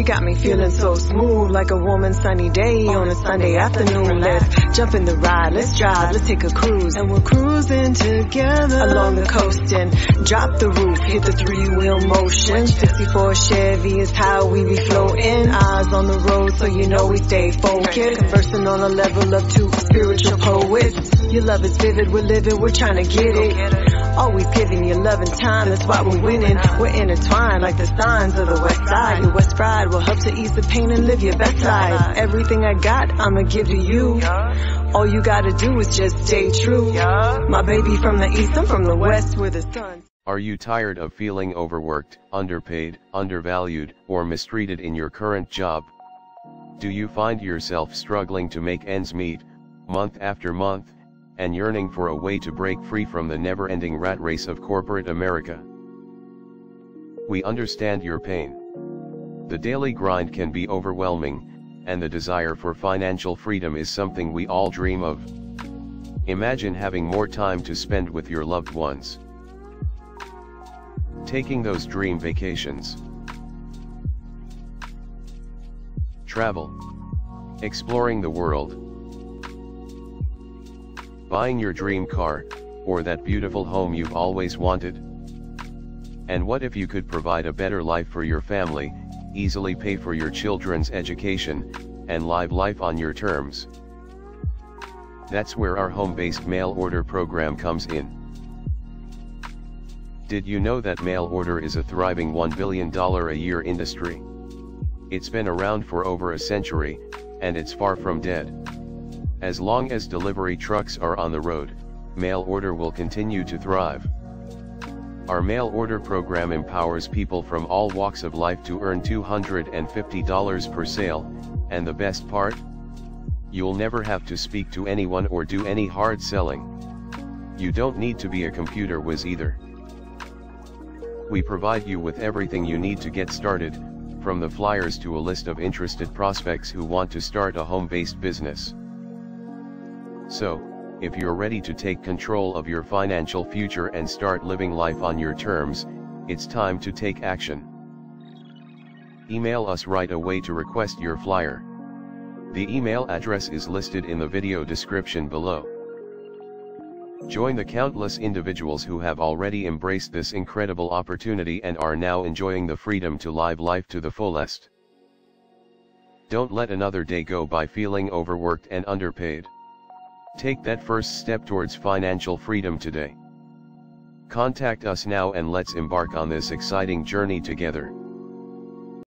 You got me feeling so smooth, like a warm sunny day on a Sunday afternoon. Let's jump in the ride, let's drive, let's take a cruise. And we're cruising together along the coast and drop the roof, hit the three-wheel motion. 64 Chevy is how we be floating. Eyes on the road, so you know we stay focused. Conversing on a level of two spiritual poets. Your love is vivid, we're living, we're trying to get it. Always giving your love and time, that's why we're winning. We're intertwined like the signs of the West Side. Your West Pride will help to ease the pain and live your best life. Everything I got, I'ma give to you. All you gotta do is just stay true. My baby from the East, I'm from the West, where the sun. Are you tired of feeling overworked, underpaid, undervalued, or mistreated in your current job? Do you find yourself struggling to make ends meet, month after month, and yearning for a way to break free from the never-ending rat race of corporate America? We understand your pain. The daily grind can be overwhelming, and the desire for financial freedom is something we all dream of. Imagine having more time to spend with your loved ones, taking those dream vacations. Travel, exploring the world, buying your dream car, or that beautiful home you've always wanted? And what if you could provide a better life for your family, easily pay for your children's education, and live life on your terms? That's where our home-based mail order program comes in. Did you know that mail order is a thriving $1 billion a year industry? It's been around for over a century, and it's far from dead. As long as delivery trucks are on the road, mail order will continue to thrive. Our mail order program empowers people from all walks of life to earn $250 per sale, and the best part? You'll never have to speak to anyone or do any hard selling. You don't need to be a computer whiz either. We provide you with everything you need to get started, from the flyers to a list of interested prospects who want to start a home-based business. So, if you're ready to take control of your financial future and start living life on your terms, it's time to take action. Email us right away to request your flyer. The email address is listed in the video description below. Join the countless individuals who have already embraced this incredible opportunity and are now enjoying the freedom to live life to the fullest. Don't let another day go by feeling overworked and underpaid. Take that first step towards financial freedom today. Contact us now and let's embark on this exciting journey together.